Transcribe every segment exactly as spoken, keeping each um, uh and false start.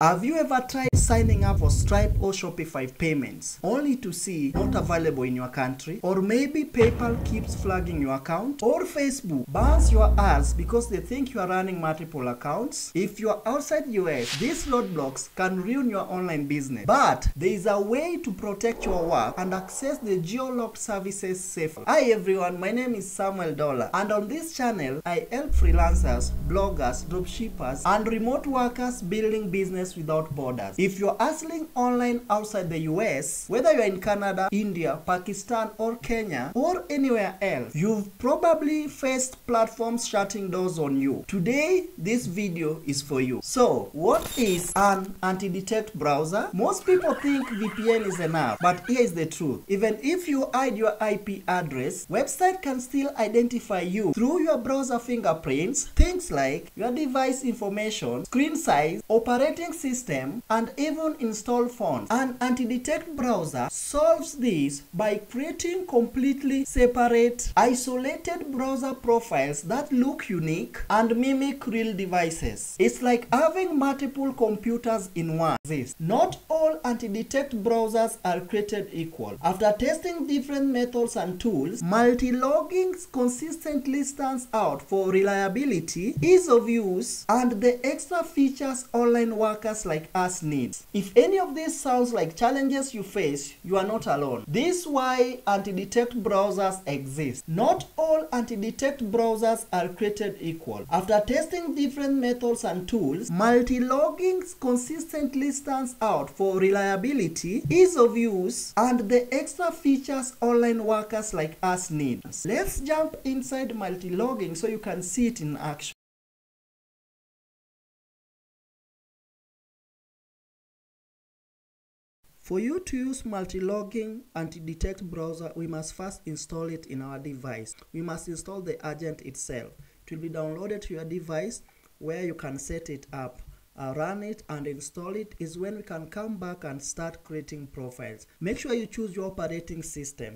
Have you ever tried signing up for Stripe or Shopify payments only to see not available in your country? Or maybe PayPal keeps flagging your account? Or Facebook bans your ads because they think you are running multiple accounts? If you are outside U S, these roadblocks can ruin your online business. But there is a way to protect your work and access the geo-locked services safely. Hi everyone, my name is Samuel Dollar, and on this channel I help freelancers, bloggers, dropshippers and remote workers building business without borders. If you're hustling online outside the U S, whether you're in Canada, India, Pakistan or Kenya or anywhere else, you've probably faced platforms shutting doors on you. Today, this video is for you. So, what is an anti-detect browser? Most people think V P N is enough, but here is the truth. Even if you hide your I P address, website can still identify you through your browser fingerprints, things like your device information, screen size, operating system and even install fonts. An anti-detect browser solves this by creating completely separate, isolated browser profiles that look unique and mimic real devices. It's like having multiple computers in one. Not all anti-detect browsers are created equal. After testing different methods and tools, Multilogin consistently stands out for reliability, ease of use, and the extra features online workers like us needs. If any of this sounds like challenges you face, you are not alone. This is why anti-detect browsers exist. Not all anti-detect browsers are created equal. After testing different methods and tools, Multilogin consistently stands out for reliability, ease of use, and the extra features online workers like us need. Let's jump inside Multilogin so you can see it in action. For you to use Multilogin anti-detect browser, we must first install it in our device. We must install the agent itself. It will be downloaded to your device where you can set it up. Uh, run it and install it is when we can come back and start creating profiles. Make sure you choose your operating system.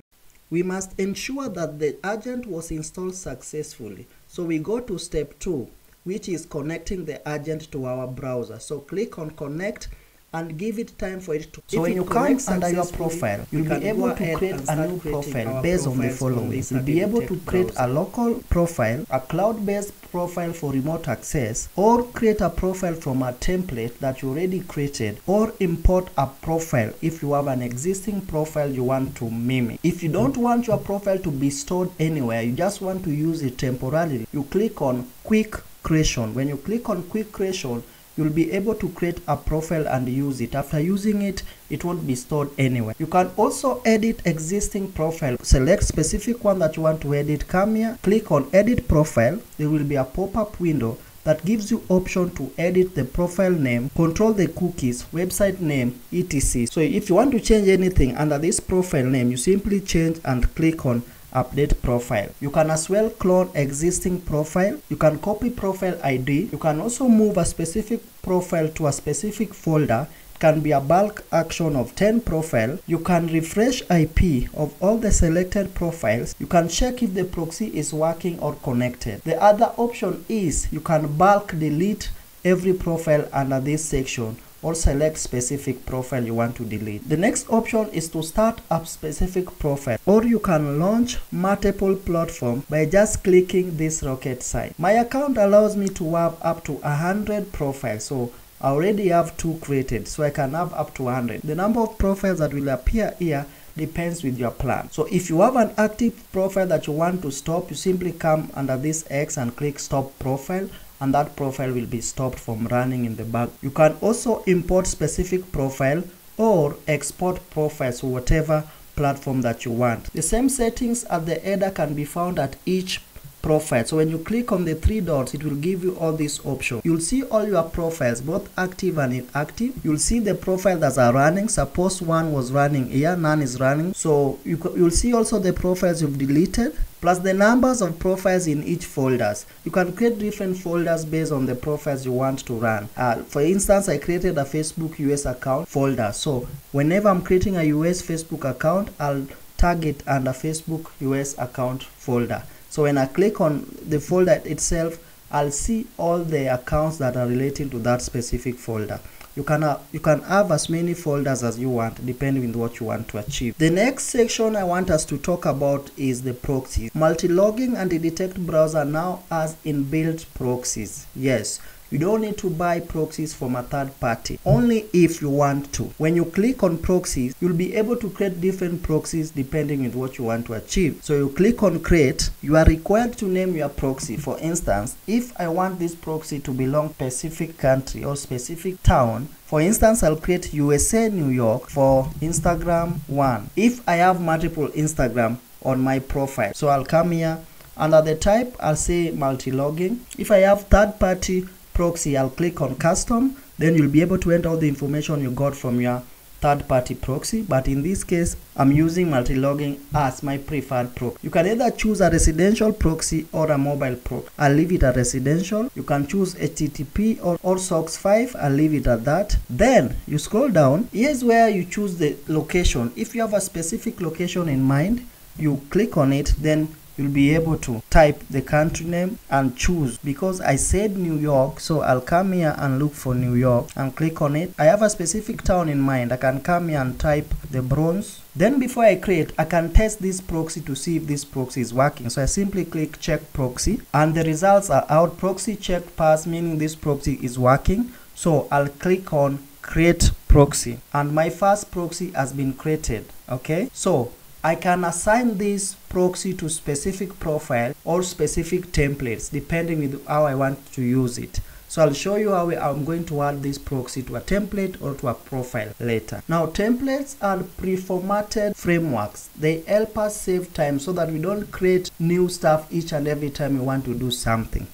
We must ensure that the agent was installed successfully. So we go to step two, which is connecting the agent to our browser. So click on connect and give it time for it to. So when you come under your profile, you'll be able to create a new profile based on the following. You'll be able to create a local profile, a cloud-based profile for remote access, or create a profile from a template that you already created, or import a profile if you have an existing profile you want to mimic. If you don't want your profile to be stored anywhere, you just want to use it temporarily, you click on Quick Creation. When you click on Quick Creation, you'll be able to create a profile and use it. After using it, it won't be stored anywhere. You can also edit existing profile. Select specific one that you want to edit. Come here, click on edit profile. There will be a pop-up window that gives you option to edit the profile name, control the cookies, website name, et cetera. So if you want to change anything under this profile name, you simply change and click on update profile. You can as well clone existing profile. You can copy profile I D. You can also move a specific profile to a specific folder. It can be a bulk action of ten profile. You can refresh I P of all the selected profiles. You can check if the proxy is working or connected. The other option is you can bulk delete every profile under this section, or select specific profile you want to delete. The next option is to start up specific profile, or you can launch multiple platforms by just clicking this rocket sign. My account allows me to have up to one hundred profiles, so I already have two created, so I can have up to one hundred. The number of profiles that will appear here depends with your plan. So if you have an active profile that you want to stop, you simply come under this X and click stop profile, and that profile will be stopped from running in the back. You can also import specific profile or export profiles to whatever platform that you want. The same settings at the header can be found at each profile. So when you click on the three dots, it will give you all these options. You'll see all your profiles, both active and inactive. You'll see the profiles that are running. Suppose one was running here, none is running. So you, you'll see also the profiles you've deleted, plus the numbers of profiles in each folders. You can create different folders based on the profiles you want to run. Uh, for instance, I created a Facebook U S account folder. So whenever I'm creating a U S Facebook account, I'll target under Facebook U S account folder. So when I click on the folder itself, I'll see all the accounts that are related to that specific folder. You can uh, you can have as many folders as you want, depending on what you want to achieve. The next section I want us to talk about is the proxies. Multilogin and the Detect browser now has inbuilt proxies. Yes, you don't need to buy proxies from a third party, only if you want to. When you click on proxies, you'll be able to create different proxies depending on what you want to achieve. So you click on create. You are required to name your proxy. For instance, if I want this proxy to belong to a specific country or specific town, for instance, I'll create U S A New York for Instagram one. If I have multiple Instagram on my profile, so I'll come here, under the type, I'll say multilogin. If I have third party proxy, I'll click on custom. Then you'll be able to enter all the information you got from your third party proxy, but in this case I'm using multilogin as my preferred proxy. You can either choose a residential proxy or a mobile proxy. I'll leave it at residential. You can choose H T T P or, or S O Cks five. I'll leave it at that. Then you scroll down. Here's where you choose the location. If you have a specific location in mind, you click on it, then you'll be able to type the country name and choose. Because I said New York, so I'll come here and look for New York and click on it. I have a specific town in mind. I can come here and type the Bronx. Then before I create, I can test this proxy to see if this proxy is working. So I simply click check proxy and the results are out. Proxy check pass, meaning this proxy is working. So I'll click on create proxy and my first proxy has been created. Okay, so I can assign this proxy to specific profile or specific templates depending on how I want to use it. So I'll show you how I'm going to add this proxy to a template or to a profile later. Now, templates are pre-formatted frameworks. They help us save time so that we don't create new stuff each and every time we want to do something.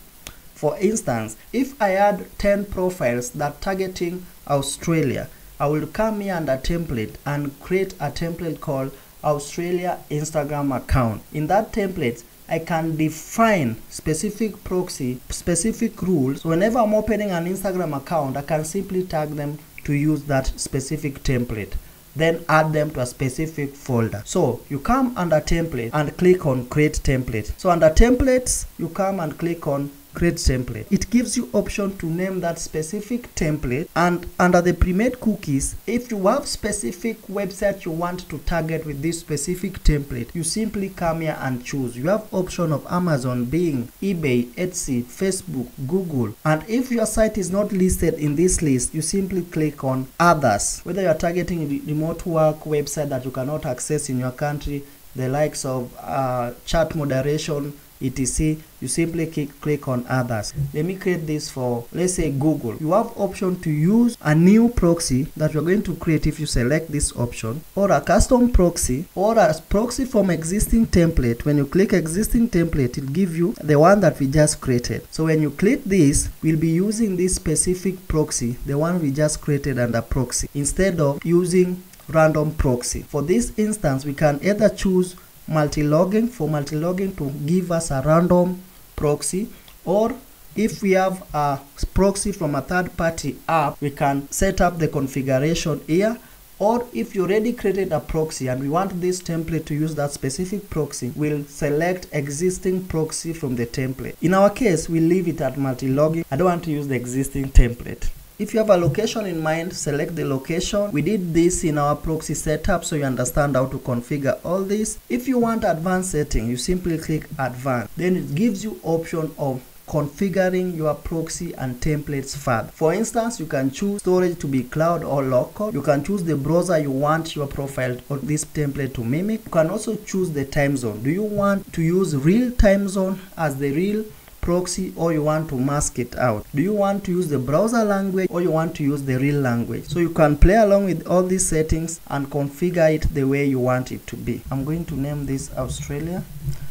For instance, if I had ten profiles that targeting Australia, I will come here under template and create a template called Australia Instagram account. In that template, I can define specific proxy, specific rules. So whenever I'm opening an Instagram account, I can simply tag them to use that specific template, then add them to a specific folder. So you come under template and click on create template. So under templates, you come and click on create template. It gives you option to name that specific template, and under the pre-made cookies, if you have specific website you want to target with this specific template, you simply come here and choose. You have option of Amazon, Bing, eBay, Etsy, Facebook, Google, and if your site is not listed in this list, you simply click on others. Whether you are targeting remote work website that you cannot access in your country, the likes of uh, chat moderation, et cetera, you simply click, click on others. Let me create this for, let's say, Google. You have option to use a new proxy that you're going to create if you select this option, or a custom proxy, or a proxy from existing template. When you click existing template, it'll give you the one that we just created. So when you click this, we'll be using this specific proxy, the one we just created under proxy, instead of using random proxy. For this instance, we can either choose multilogin for multilogin to give us a random proxy, or if we have a proxy from a third party app, we can set up the configuration here. Or if you already created a proxy and we want this template to use that specific proxy, we'll select existing proxy from the template. In our case, we leave it at multilogin. I don't want to use the existing template. If you have a location in mind, select the location. We did this in our proxy setup, so you understand how to configure all this. If you want advanced setting, you simply click advanced. Then it gives you option of configuring your proxy and templates further. For instance, you can choose storage to be cloud or local. You can choose the browser you want your profile or this template to mimic. You can also choose the time zone. Do you want to use real time zone as the real proxy, or you want to mask it out? Do you want to use the browser language, or you want to use the real language? So you can play along with all these settings and configure it the way you want it to be. I'm going to name this Australia.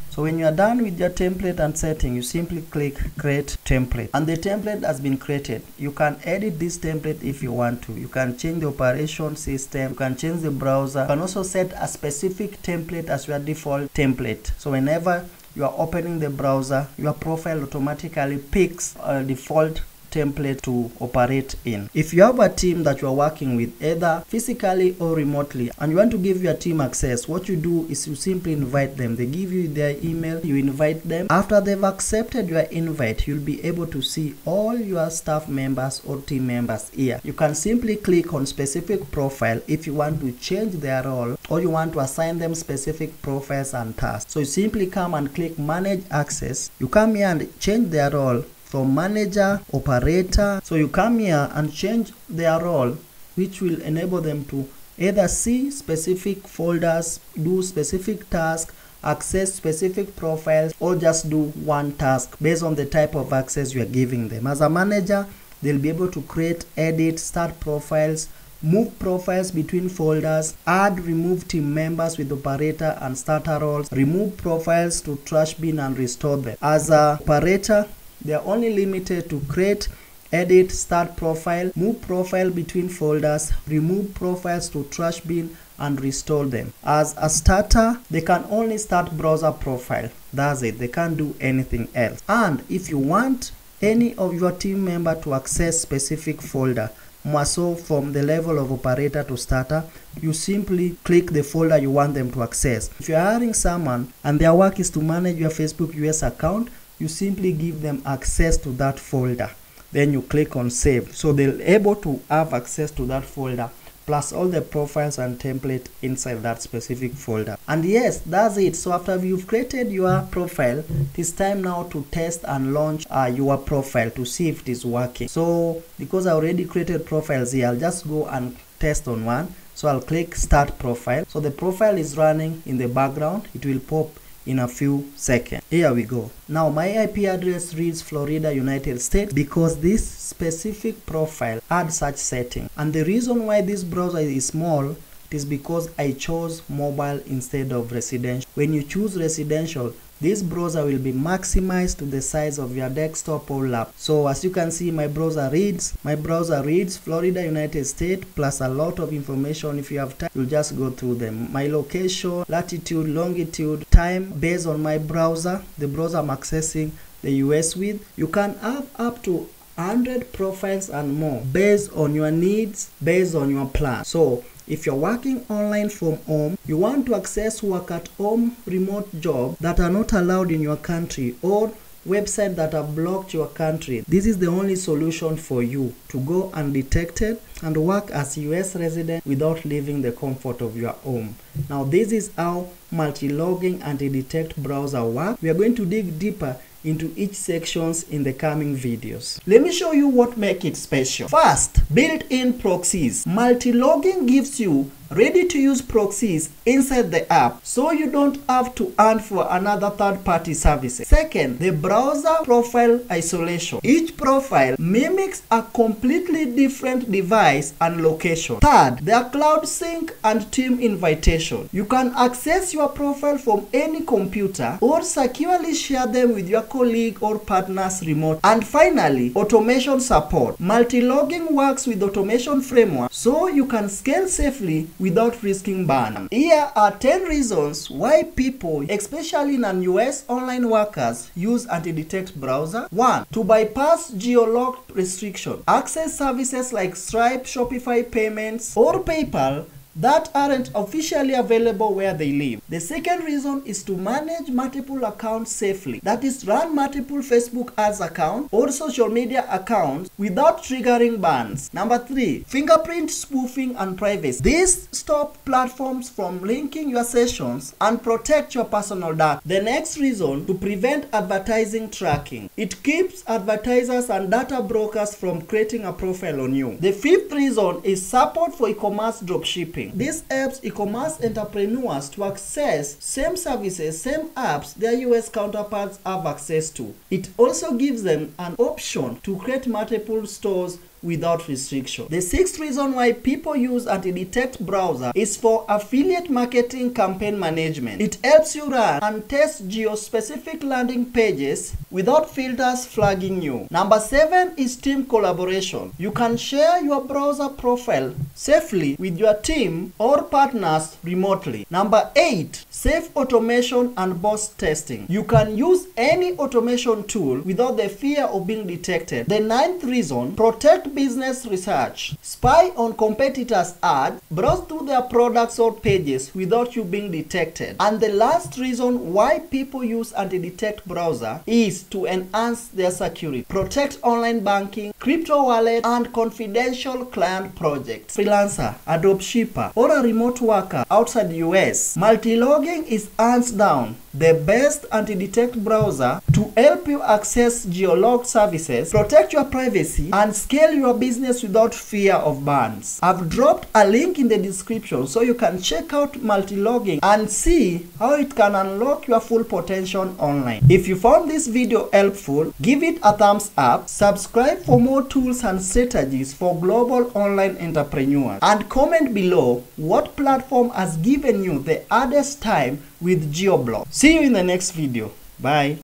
So when you are done with your template and setting, you simply click create template and the template has been created. You can edit this template if you want to. You can change the operation system, you can change the browser, you can also set a specific template as your default template. So whenever you are opening the browser, your profile automatically picks a default template to operate in. If you have a team that you are working with either physically or remotely and you want to give your team access, what you do is you simply invite them. They give you their email, you invite them. After they've accepted your invite, you'll be able to see all your staff members or team members here. You can simply click on specific profile if you want to change their role or you want to assign them specific profiles and tasks. So you simply come and click manage access. You come here and change their role from manager, operator. So you come here and change their role, which will enable them to either see specific folders, do specific tasks, access specific profiles, or just do one task based on the type of access you are giving them. As a manager, they'll be able to create, edit, start profiles, move profiles between folders, add, remove team members with operator and starter roles, remove profiles to trash bin and restore them. As a operator, they are only limited to create, edit, start profile, move profile between folders, remove profiles to trash bin and restore them. As a starter, they can only start browser profile. That's it. They can't do anything else. And if you want any of your team member to access specific folder, so from the level of operator to starter, you simply click the folder you want them to access. If you are hiring someone and their work is to manage your Facebook U S account, you simply give them access to that folder. Then you click on save. So they're able to have access to that folder plus all the profiles and template inside that specific folder. And yes, that's it. So after you've created your profile, it is time now to test and launch uh, your profile to see if it is working. So because I already created profiles here, I'll just go and test on one. So I'll click start profile. So the profile is running in the background. It will pop in a few seconds. Here we go. Now my I P address reads Florida, United States, because this specific profile had such setting. And the reason why this browser is small is because I chose mobile instead of residential. When you choose residential, this browser will be maximized to the size of your desktop or laptop. So as you can see, my browser reads, my browser reads Florida, United States, plus a lot of information. If you have time, you'll just go through them. My location, latitude, longitude, time based on my browser, the browser I'm accessing the U S with. You can have up to one hundred profiles and more based on your needs, based on your plan. So if you're working online from home, you want to access work at home remote jobs that are not allowed in your country or websites that have blocked your country, this is the only solution for you to go undetected and work as U S resident without leaving the comfort of your home. Now this is how Multilogin anti-detect browser works. We are going to dig deeper into each sections in the coming videos. Let me show you what makes it special. First, built-in proxies. Multilogin gives you ready-to-use proxies inside the app, so you don't have to earn for another third-party service. Second, the browser profile isolation. Each profile mimics a completely different device and location. Third, their cloud sync and team invitation. You can access your profile from any computer or securely share them with your colleague or partners remote. And finally, automation support. Multilogin works with automation framework, so you can scale safely without risking burnout. Here are ten reasons why people, especially non-U S online workers, use anti-detect browser. One, to bypass geo-locked restriction. Access services like Stripe, Shopify payments, or PayPal that aren't officially available where they live. The second reason is to manage multiple accounts safely. That is, run multiple Facebook ads accounts or social media accounts without triggering bans. Number three, fingerprint spoofing and privacy. These stop platforms from linking your sessions and protect your personal data. The next reason, to prevent advertising tracking. It keeps advertisers and data brokers from creating a profile on you. The fifth reason is support for e-commerce dropshipping. This helps e-commerce entrepreneurs to access same services, same apps their U S counterparts have access to. It also gives them an option to create multiple stores without restriction. The sixth reason why people use anti-detect browser is for affiliate marketing campaign management. It helps you run and test geo-specific landing pages without filters flagging you. Number seven is team collaboration. You can share your browser profile safely with your team or partners remotely. Number eight, safe automation and boss testing. You can use any automation tool without the fear of being detected. The ninth reason, protect business research. Spy on competitors' ads, browse through their products or pages without you being detected. And the last reason why people use anti-detect browser is to enhance their security, protect online banking, crypto wallet, and confidential client projects. Freelancer, a dropshipper, or a remote worker outside the U S, Multilogin is hands down the best anti-detect browser to help you access geo-locked services, protect your privacy, and scale your business without fear of bans. I've dropped a link in the description so you can check out Multilogin and see how it can unlock your full potential online. If you found this video helpful, give it a thumbs up, subscribe for more tools and strategies for global online entrepreneurs, and comment below what platform has given you the hardest time with geoblocks. See you in the next video. Bye.